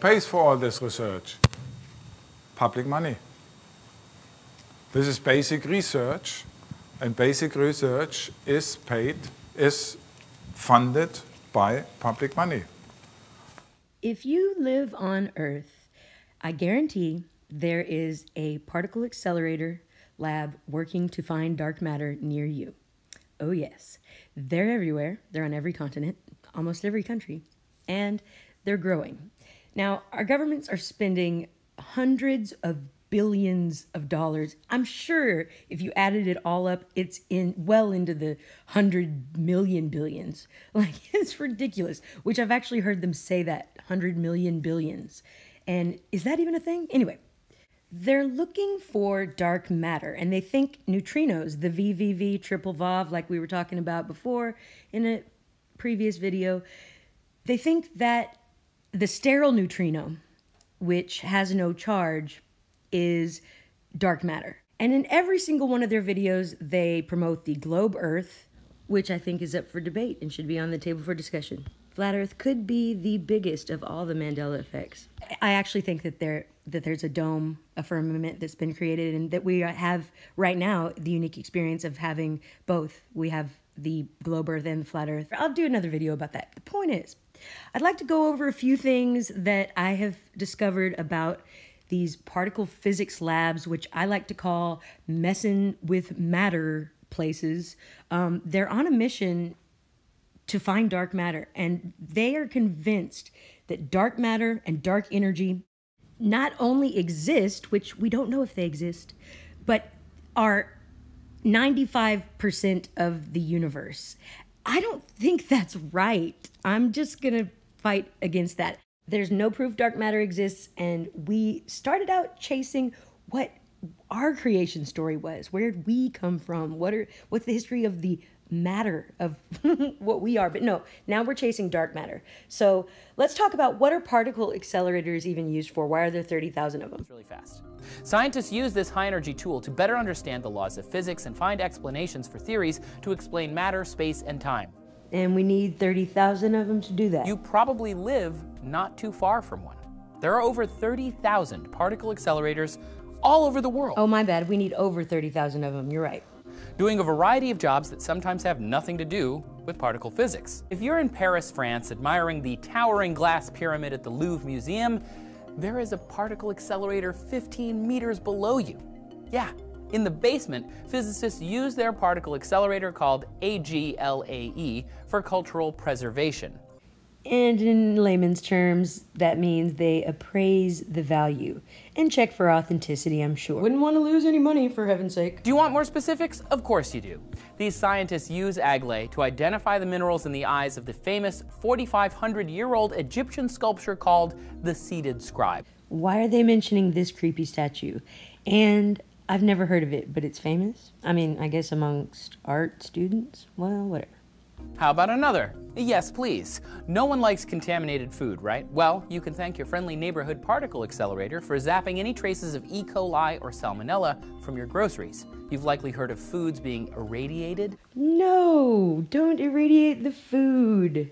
pays for all this research? Public money. This is basic research, and basic research is paid, is funded by public money. If you live on Earth, I guarantee there is a particle accelerator lab working to find dark matter near you. Oh yes, they're everywhere. They're on every continent, almost every country, and they're growing. Now, our governments are spending hundreds of billions of dollars. I'm sure if you added it all up, it's in well into the 100 million billions. Like, it's ridiculous, which I've actually heard them say that, 100 million billions. And is that even a thing? Anyway, they're looking for dark matter, and they think neutrinos, the VVV, triple VOV, like we were talking about before in a previous video, they think that the sterile neutrino, which has no charge, is dark matter. And in every single one of their videos, they promote the globe Earth, which I think is up for debate and should be on the table for discussion. Flat Earth could be the biggest of all the Mandela effects. I actually think that there's a dome, a firmament that's been created, and that we have right now the unique experience of having both. We have the globe Earth and the flat Earth. I'll do another video about that. The point is, I'd like to go over a few things that I have discovered about these particle physics labs, which I like to call messing with matter places. They're on a mission to find dark matter, and they are convinced that dark matter and dark energy not only exist, which we don't know if they exist, but are 95% of the universe. I don't think that's right. I'm just gonna fight against that. There's no proof dark matter exists, and we started out chasing what our creation story was. Where did we come from? What's the history of the matter of what we are? But no, now we're chasing dark matter. So let's talk about, what are particle accelerators even used for? Why are there 30,000 of them? It's really fast. Scientists use this high-energy tool to better understand the laws of physics and find explanations for theories to explain matter, space, and time. And we need 30,000 of them to do that. You probably live not too far from one. There are over 30,000 particle accelerators all over the world. Oh, my bad. We need over 30,000 of them. You're right. Doing a variety of jobs that sometimes have nothing to do with particle physics. If you're in Paris, France, admiring the towering glass pyramid at the Louvre Museum, there is a particle accelerator 15 meters below you. Yeah. In the basement, physicists use their particle accelerator called AGLAE for cultural preservation. And in layman's terms, that means they appraise the value and check for authenticity, I'm sure. Wouldn't want to lose any money, for heaven's sake. Do you want more specifics? Of course you do. These scientists use AGLAE to identify the minerals in the eyes of the famous 4,500-year-old Egyptian sculpture called the Seated Scribe. Why are they mentioning this creepy statue? And I've never heard of it, but it's famous. I mean, I guess amongst art students, well, whatever. How about another? Yes, please. No one likes contaminated food, right? Well, you can thank your friendly neighborhood particle accelerator for zapping any traces of E. coli or salmonella from your groceries. You've likely heard of foods being irradiated. No, don't irradiate the food.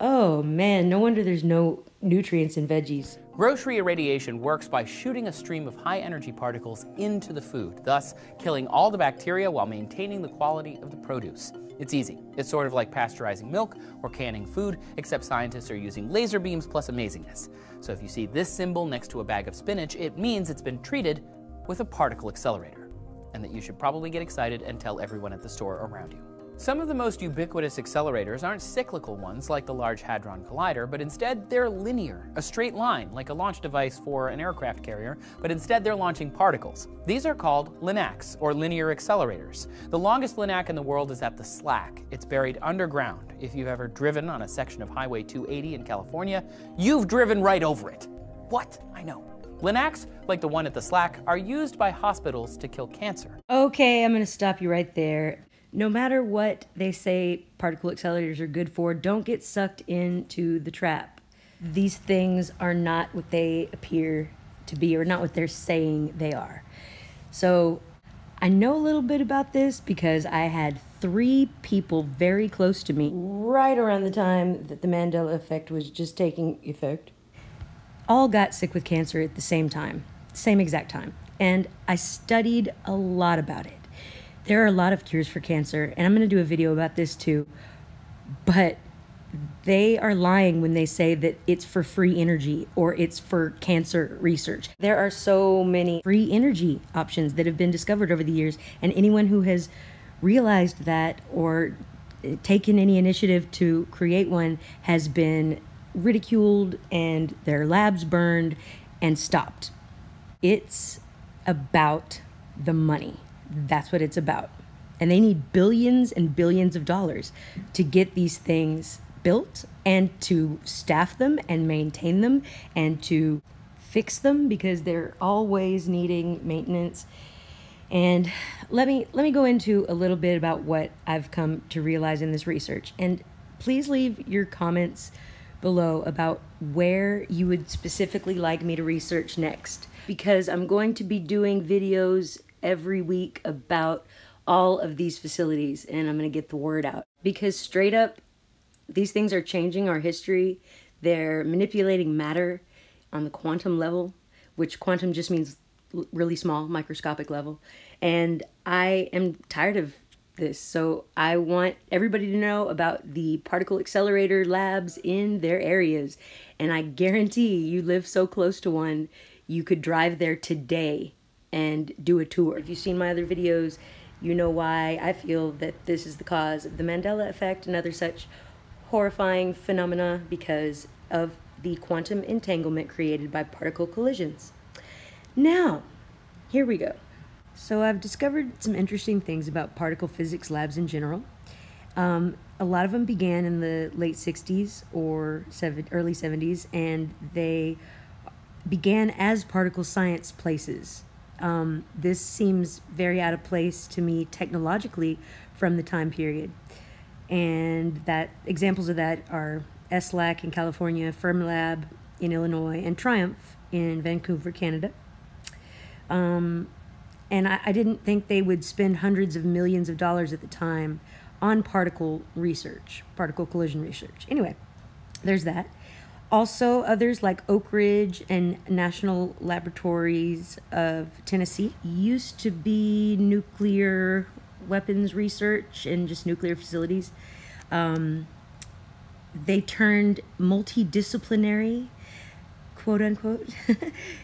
Oh man, no wonder there's no nutrients in veggies. Grocery irradiation works by shooting a stream of high-energy particles into the food, thus killing all the bacteria while maintaining the quality of the produce. It's easy. It's sort of like pasteurizing milk or canning food, except scientists are using laser beams plus amazingness. So if you see this symbol next to a bag of spinach, it means it's been treated with a particle accelerator, and that you should probably get excited and tell everyone at the store around you. Some of the most ubiquitous accelerators aren't cyclical ones like the Large Hadron Collider, but instead they're linear, a straight line, like a launch device for an aircraft carrier, but instead they're launching particles. These are called LINACs, or linear accelerators. The longest LINAC in the world is at the SLAC. It's buried underground. If you've ever driven on a section of Highway 280 in California, you've driven right over it. What? I know. LINACs, like the one at the SLAC, are used by hospitals to kill cancer. Okay, I'm gonna stop you right there. No matter what they say particle accelerators are good for, don't get sucked into the trap. These things are not what they appear to be, or not what they're saying they are. So I know a little bit about this because I had three people very close to me right around the time that the Mandela effect was just taking effect. all got sick with cancer at the same time, same exact time. And I studied a lot about it. There are a lot of cures for cancer, and I'm going to do a video about this too, but they are lying when they say that it's for free energy or it's for cancer research. There are so many free energy options that have been discovered over the years, and anyone who has realized that or taken any initiative to create one has been ridiculed and their labs burned and stopped. It's about the money. That's what it's about. And they need billions and billions of dollars to get these things built and to staff them and maintain them and to fix them, because they're always needing maintenance. And let me go into a little bit about what I've come to realize in this research. And please leave your comments below about where you would specifically like me to research next, because I'm going to be doing videos every week about all of these facilities, and I'm going to get the word out, because straight up, these things are changing our history. They're manipulating matter on the quantum level, which quantum just means really small, microscopic level. And I am tired of this, so I want everybody to know about the particle accelerator labs in their areas. And I guarantee you live so close to one, you could drive there today and do a tour. If you've seen my other videos, you know why I feel that this is the cause of the Mandela Effect and other such horrifying phenomena, because of the quantum entanglement created by particle collisions. Now, here we go. So I've discovered some interesting things about particle physics labs in general. A lot of them began in the late 60s or early 70s, and they began as particle science places. This seems very out of place to me technologically from the time period. And that examples of that are SLAC in California, Fermilab in Illinois, and TRIUMF in Vancouver, Canada. And I didn't think they would spend hundreds of millions of dollars at the time on particle research, particle collision research. Anyway, there's that. Also, others like Oak Ridge and National Laboratories of Tennessee used to be nuclear weapons research and just nuclear facilities. They turned multidisciplinary, quote unquote,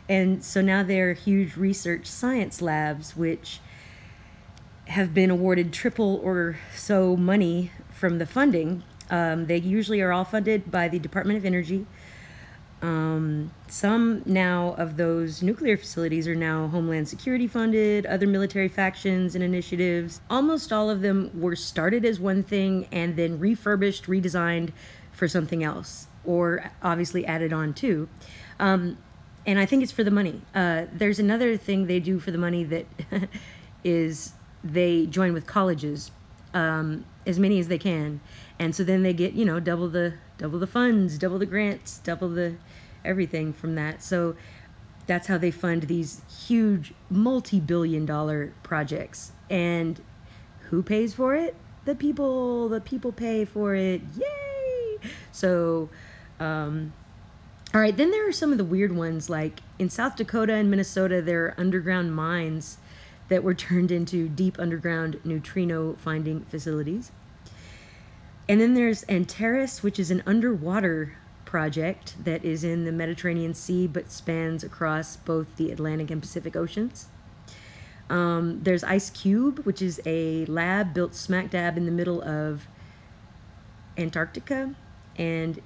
and so now they're huge research science labs which have been awarded triple or so money from the funding. They usually are all funded by the Department of Energy. Some now of those nuclear facilities are now Homeland Security funded, other military factions and initiatives. Almost all of them were started as one thing and then refurbished, redesigned for something else, or obviously added on to. And I think it's for the money. There's another thing they do for the money that is they join with colleges, as many as they can. And so then they get, you know, double the funds, double the grants, double the everything from that. So that's how they fund these huge multi-billion dollar projects. And who pays for it? The people pay for it. Yay! So, all right, then there are some of the weird ones, like in South Dakota and Minnesota, there are underground mines that were turned into deep underground neutrino finding facilities. And then there's Antares, which is an underwater project that is in the Mediterranean Sea but spans across both the Atlantic and Pacific Oceans. There's IceCube, which is a lab built smack dab in the middle of Antarctica, and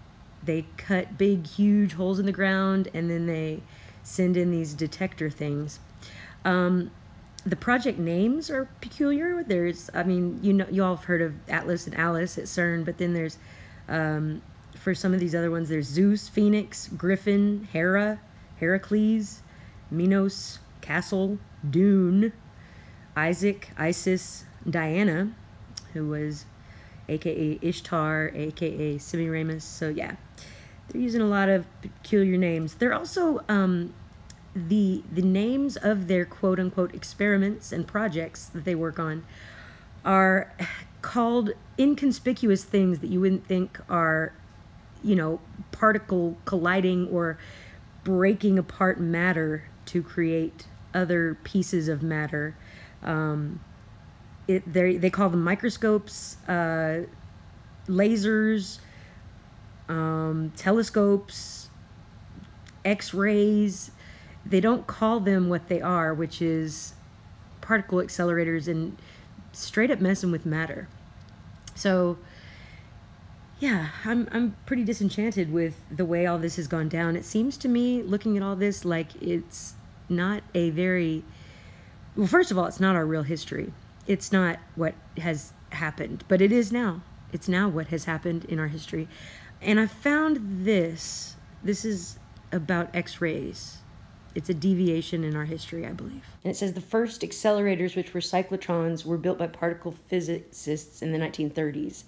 they cut big, huge holes in the ground and then they send in these detector things. The project names are peculiar. There's, I mean, you know, you all have heard of Atlas and Alice at CERN, but then there's, for some of these other ones, there's Zeus, Phoenix, Griffin, Hera, Heracles, Minos, Castle, Dune, Isaac, Isis, Diana, who was aka Ishtar, aka Semiramis. So yeah, they're using a lot of peculiar names. They're also, the names of their quote-unquote experiments and projects that they work on are called inconspicuous things that you wouldn't think are, you know, particle colliding or breaking apart matter to create other pieces of matter. They call them microscopes, lasers, telescopes, X-rays. They don't call them what they are, which is particle accelerators and straight up messing with matter. So yeah, I'm pretty disenchanted with the way all this has gone down. It seems to me, looking at all this, like it's not a very... Well, first of all, it's not our real history. It's not what has happened, but it is now. It's now what has happened in our history. And I found this. This is about X-rays. It's a deviation in our history, I believe. And it says the first accelerators, which were cyclotrons, were built by particle physicists in the 1930s.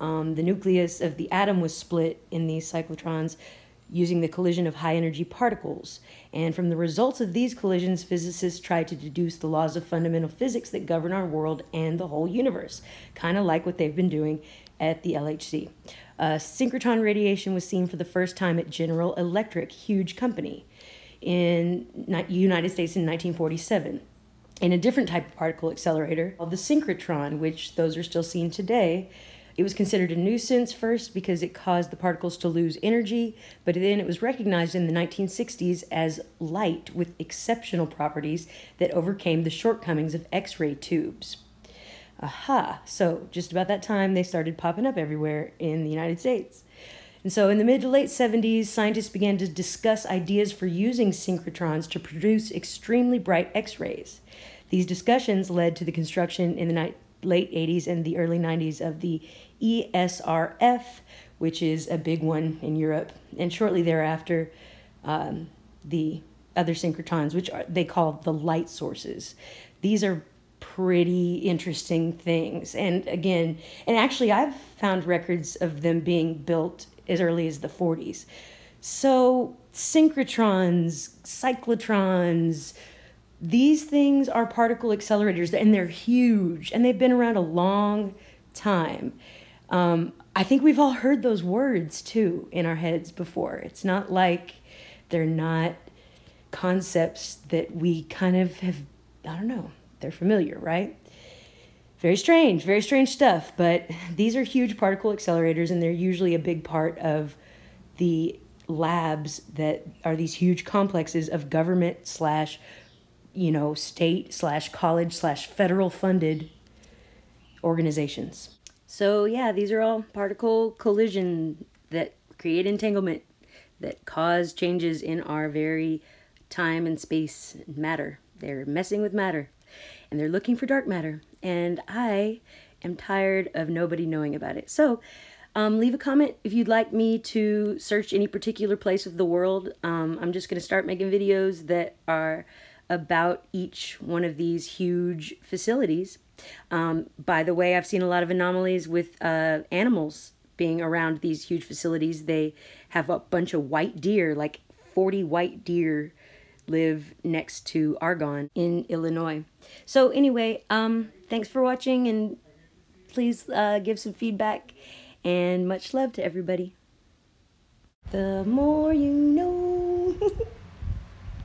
The nucleus of the atom was split in these cyclotrons using the collision of high-energy particles. And from the results of these collisions, physicists tried to deduce the laws of fundamental physics that govern our world and the whole universe, kind of like what they've been doing at the LHC. Synchrotron radiation was seen for the first time at General Electric, huge company, in the United States in 1947. In a different type of particle accelerator, called the synchrotron, which those are still seen today, it was considered a nuisance first because it caused the particles to lose energy, but then it was recognized in the 1960s as light with exceptional properties that overcame the shortcomings of X-ray tubes. Aha! So just about that time, they started popping up everywhere in the United States. And so in the mid to late 70s, scientists began to discuss ideas for using synchrotrons to produce extremely bright X-rays. These discussions led to the construction in the late 80s and the early 90s of the ESRF, which is a big one in Europe, and shortly thereafter the other synchrotrons, which they call the light sources. These are pretty interesting things, and again, and actually I've found records of them being built as early as the 40s. So synchrotrons, cyclotrons, these things are particle accelerators, and they're huge, and they've been around a long time. I think we've all heard those words, too, in our heads before. It's not like they're not concepts that we kind of have, I don't know, they're familiar, right? Very strange stuff, but these are huge particle accelerators, and they're usually a big part of the labs that are these huge complexes of government / you know, state / college / federal funded organizations. So yeah, these are all particle collision that create entanglement, that cause changes in our very time and space and matter. They're messing with matter, and they're looking for dark matter. And I am tired of nobody knowing about it. So leave a comment if you'd like me to search any particular place of the world. I'm just going to start making videos that are about each one of these huge facilities. By the way, I've seen a lot of anomalies with animals being around these huge facilities. They have a bunch of white deer, like 40 white deer live next to Argonne in Illinois. So anyway, thanks for watching, and please give some feedback, and much love to everybody. The more you know.